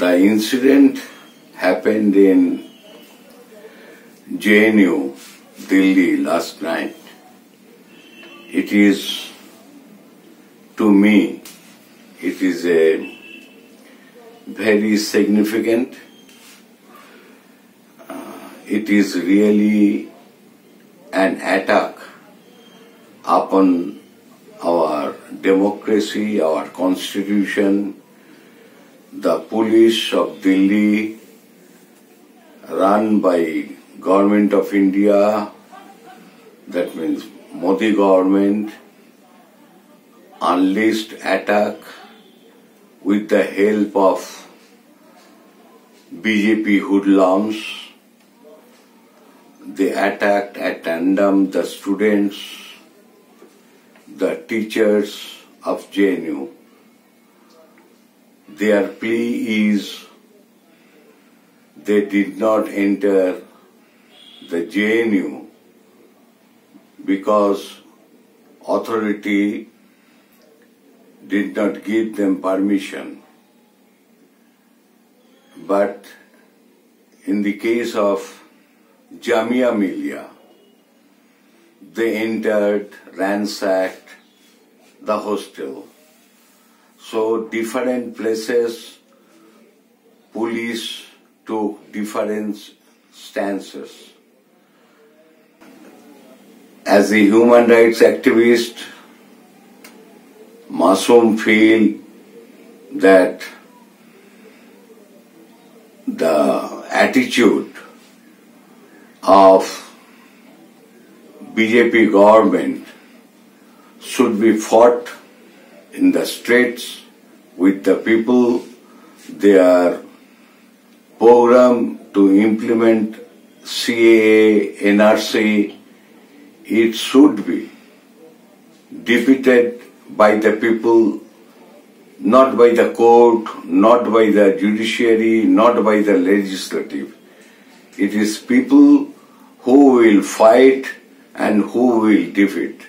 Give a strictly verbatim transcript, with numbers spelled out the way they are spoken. The incident happened in J N U, Delhi, last night. It is, to me, it is a very significant. Uh, it is really an attack upon our democracy, our constitution. The police of Delhi, run by Government of India, that means Modi government, unleashed attack with the help of B J P hoodlums. They attacked at tandem the students, the teachers of J N U. Their plea is they did not enter the J N U because authority did not give them permission. But in the case of Jamia Millia, they entered, ransacked the hostel. So different places, police took different stances. As a human rights activist, Masum feel that the attitude of B J P government should be fought in the streets with the people. Their program to implement C A A, N R C, it should be defeated by the people, not by the court, not by the judiciary, not by the legislative. It is people who will fight and who will defeat.